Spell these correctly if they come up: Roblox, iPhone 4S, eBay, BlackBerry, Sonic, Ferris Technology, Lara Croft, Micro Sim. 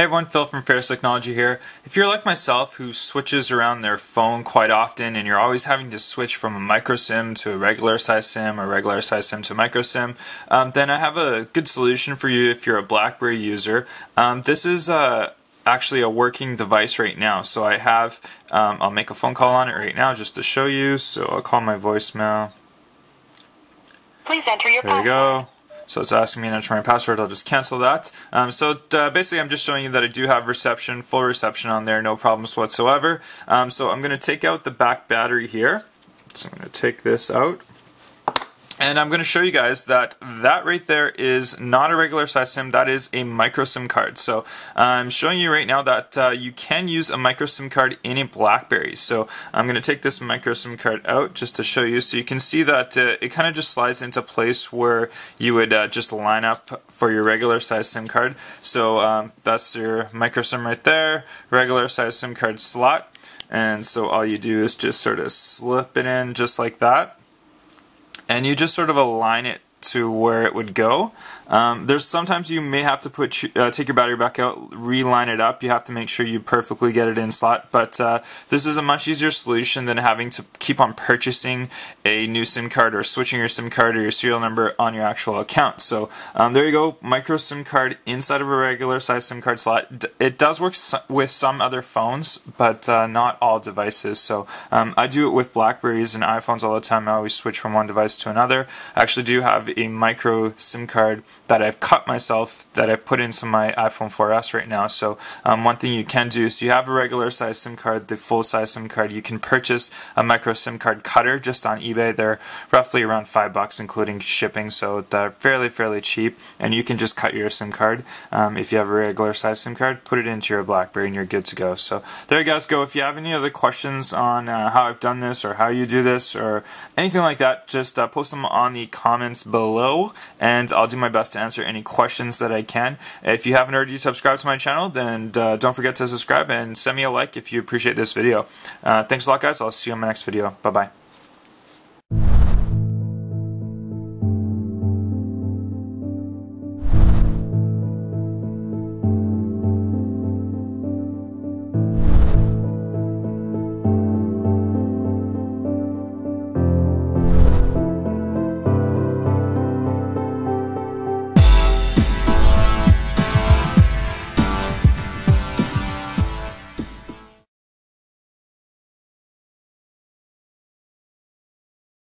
Hey everyone, Phil from Ferris Technology here. If you're like myself who switches around their phone quite often and you're always having to switch from a micro SIM to a regular size SIM or regular size SIM to a micro SIM, then I have a good solution for you if you're a BlackBerry user. This is actually a working device right now. So I have, I'll make a phone call on it right now just to show you. So I'll call my voicemail. Please enter your password. There we go. So it's asking me to enter my password. I'll just cancel that. Basically I'm just showing you that I do have reception, full reception on there, no problems whatsoever. So I'm going to take out the back battery here. So I'm going to take this out. And I'm going to show you guys that that right there is not a regular size SIM. That is a micro SIM card. So I'm showing you right now that you can use a micro SIM card in a BlackBerry. So I'm going to take this micro SIM card out just to show you. So you can see that it kind of just slides into place where you would just line up for your regular size SIM card. So that's your micro SIM right there, regular size SIM card slot. And so all you do is just sort of slip it in just like that. And you just sort of align it to where it would go. There's sometimes you may have to take your battery back out, reline it up. You have to make sure you perfectly get it in slot, but this is a much easier solution than having to keep on purchasing a new SIM card or switching your SIM card or your serial number on your actual account. So there you go, micro SIM card inside of a regular size SIM card slot. It does work with some other phones, but not all devices. So I do it with BlackBerries and iPhones all the time. I always switch from one device to another. I actually do have a micro SIM card that I've cut myself that I put into my iPhone 4S right now. So one thing you can do is you have a regular size SIM card, the full size SIM card, you can purchase a micro SIM card cutter just on eBay. They're roughly around $5 including shipping, so they're fairly cheap, and you can just cut your SIM card. If you have a regular size SIM card, put it into your BlackBerry and you're good to go. So there you guys go. If you have any other questions on how I've done this or how you do this or anything like that, just post them on the comments below and I'll do my best to answer any questions that I can. If you haven't already subscribed to my channel, then don't forget to subscribe and send me a like if you appreciate this video. Thanks a lot guys, I'll see you on my next video. Bye bye.